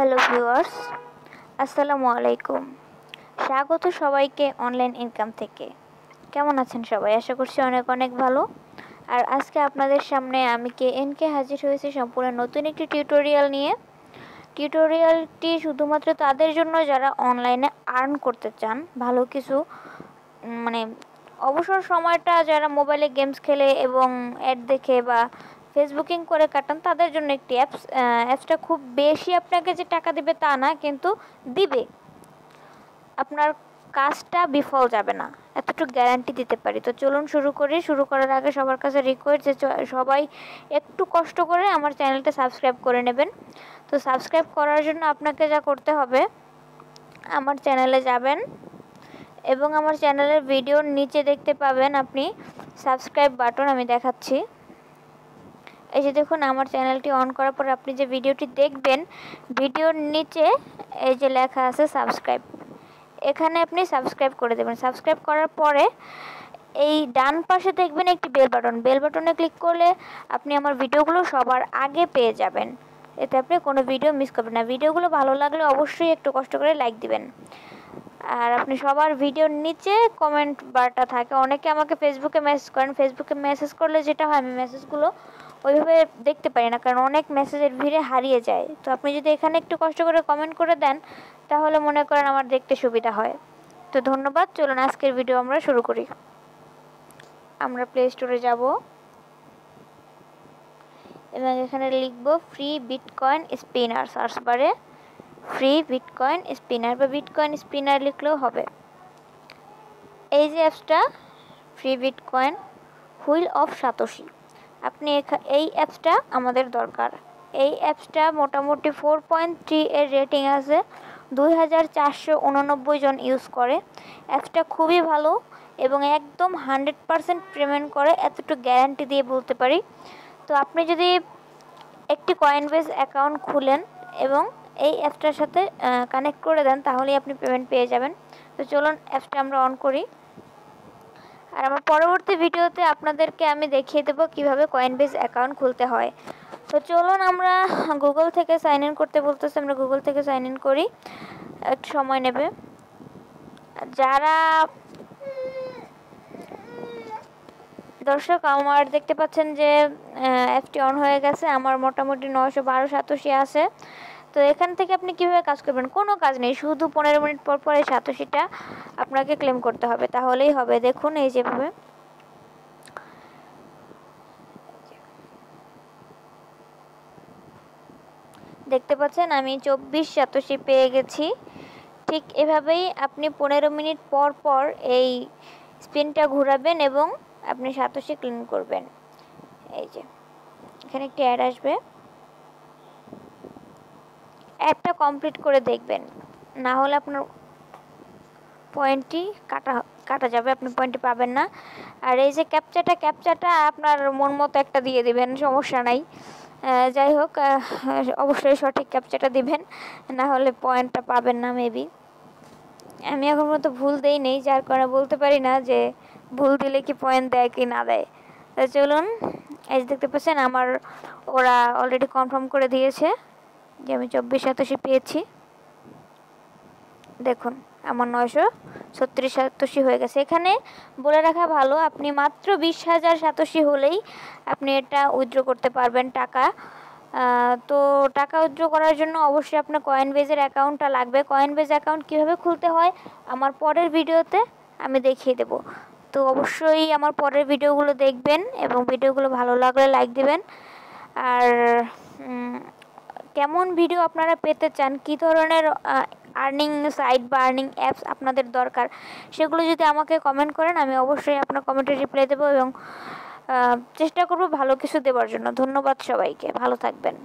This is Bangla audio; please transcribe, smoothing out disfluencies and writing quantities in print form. हेलो व्यूअर्स আসসালামু আলাইকুম স্বাগত সবাইকে অনলাইন ইনকাম থেকে। কেমন আছেন সবাই? আশা করছি অনেক অনেক ভালো। আর আজকে আপনাদের সামনে আমি KNK হাজির হয়েছি সম্পূর্ণ নতুন একটি টিউটোরিয়াল নিয়ে। টিউটোরিয়ালটি শুধুমাত্র তাদের জন্য যারা অনলাইনে আর্ন করতে চান, ভালো কিছু মানে অবসর সময়টা যারা মোবাইলে গেমস খেলে এবং অ্যাড দেখে বা ফেসবুকিং করে কাটান তাদের জন্য একটি অ্যাপসটা খুব বেশি আপনাকে যে টাকা দেবে তা না, কিন্তু দিবে, আপনার কাজটা বিফল যাবে না, এতটুকু গ্যারান্টি দিতে পারি। তো চলুন শুরু করি। শুরু করার আগে সবার কাছে রিকোয়েস্ট যে সবাই একটু কষ্ট করে আমার চ্যানেলটা সাবস্ক্রাইব করে নেবেন। তো সাবস্ক্রাইব করার জন্য আপনাকে যা করতে হবে, আমার চ্যানেলে যাবেন এবং আমার চ্যানেলের ভিডিওর নিচে দেখতে পাবেন আপনি সাবস্ক্রাইব বাটন। আমি দেখাচ্ছি, এই যে দেখুন, আমার চ্যানেলটি অন করার পর আপনি যে ভিডিওটি দেখবেন ভিডিওর নিচে এই যে লেখা আছে সাবস্ক্রাইব, এখানে আপনি সাবস্ক্রাইব করে দেবেন। সাবস্ক্রাইব করার পরে এই ডান পাশে দেখবেন একটি বেল বাটন, বেল বাটনে ক্লিক করলে আপনি আমার ভিডিওগুলো সবার আগে পেয়ে যাবেন, এতে আপনি কোনো ভিডিও মিস করবেন না। ভিডিওগুলো ভালো লাগলে অবশ্যই একটু কষ্ট করে লাইক দিবেন। আর আপনি সবার ভিডিওর নিচে কমেন্ট বারটা থাকে। অনেকে আমাকে ফেসবুকে মেসেজ করেন, ফেসবুকে মেসেজ করলে যেটা হয় আমি মেসেজগুলো ওইভাবে দেখতে পারি না, কারণ অনেক মেসেজের ভিড়ে হারিয়ে যায়। তো আপনি যদি এখানে একটু কষ্ট করে কমেন্ট করে দেন তাহলে মনে করেন আমার দেখতে সুবিধা হয়। তো ধন্যবাদ। চলুন আজকের ভিডিও আমরা শুরু করি। আমরা প্লে স্টোরে যাব এবং এখানে লিখব ফ্রি বিটকয়েন স্পিনার। সার্চ বারে ফ্রি বিটকয়েন স্পিনার বা বিটকয়েন স্পিনার লিখলেও হবে। এই যে অ্যাপসটা free bitcoin wheel of Satoshi, আপনি এই অ্যাপসটা আমাদের দরকার। এই অ্যাপসটা মোটামুটি 4.3 এর রেটিং আছে, 2489 জন ইউজ করে। অ্যাপসটা খুবই ভালো এবং একদম 100% পেমেন্ট করে, এতটুকু গ্যারান্টি দিয়ে বলতে পারি। তো আপনি যদি একটি কয়েনবেস অ্যাকাউন্ট খুলেন এবং এই অ্যাপসটার সাথে কানেক্ট করে দেন তাহলেই আপনি পেমেন্ট পেয়ে যাবেন। তো চলুন অ্যাপসটা আমরা অন করি, আর আমার পরবর্তী ভিডিওতে আপনাদেরকে আমি দেখিয়ে দেবো কীভাবে কয়েনবেস অ্যাকাউন্ট খুলতে হয়। তো চলুন আমরা গুগল থেকে সাইন ইন করতে বলতেছি, আমরা গুগল থেকে সাইন ইন করি, একটু সময় নেবে। যারা দর্শক আমার দেখতে পাচ্ছেন যে অ্যাপটি অন হয়ে গেছে, আমার মোটামুটি 912 সাতোশি আছে। তো এখান থেকে আপনি কীভাবে কাজ করবেন? কোনো কাজ নেই, শুধু 15 মিনিট পর পর এই 87টা আপনাকে ক্লেম করতে হবে, তাহলেই হবে। দেখুন এই যেভাবে দেখতে পাচ্ছেন আমি 24 সাতোশি পেয়ে গেছি। ঠিক এভাবেই আপনি 15 মিনিট পর পর এই স্পিনটা ঘোরাবেন এবং আপনি 87 ক্লেম করবেন। এই যে এখানে একটি অ্যাড আসবে, অ্যাডটা কমপ্লিট করে দেখবেন, না হলে আপনার পয়েন্টটি কাটা যাবে, আপনি পয়েন্টটি পাবেন না। আর এই যে ক্যাপচাটা আপনার মন মতো একটা দিয়ে দেবেন, সমস্যা নাই। যাই হোক, অবশ্যই সঠিক ক্যাপচাটা দিবেন, না হলে পয়েন্টটা পাবেন না। মেবি আমি এখন মতো ভুল দেই নেই, যার কারণে বলতে পারি না যে ভুল দিলে কি পয়েন্ট দেয় কি না দেয়। তো চলুন, এই দেখতে পাচ্ছেন আমার ওরা অলরেডি কনফার্ম করে দিয়েছে যে আমি 24 সাতোশি পেয়েছি। দেখুন আমার 936 সাতোশি হয়ে গেছে। এখানে বলে রাখা ভালো, আপনি মাত্র 20,000 সাতোশি হলেই আপনি এটা উইথড্র করতে পারবেন টাকা। তো টাকা উইথড্র করার জন্য অবশ্যই আপনার কয়েনবেজের অ্যাকাউন্টটা লাগবে। কয়েনবেজ অ্যাকাউন্ট কীভাবে খুলতে হয় আমার পরের ভিডিওতে আমি দেখিয়ে দেব। তো অবশ্যই আমার পরের ভিডিওগুলো দেখবেন এবং ভিডিওগুলো ভালো লাগলে লাইক দেবেন। আর কেমন ভিডিও আপনারা পেতে চান, কী ধরনের আর্নিং সাইট বা আর্নিং অ্যাপস আপনাদের দরকার, সেগুলো যদি আমাকে কমেন্ট করেন আমি অবশ্যই আপনার কমেন্টে রিপ্লাই দেবো এবং চেষ্টা করব ভালো কিছু দেওয়ার জন্য। ধন্যবাদ সবাইকে, ভালো থাকবেন।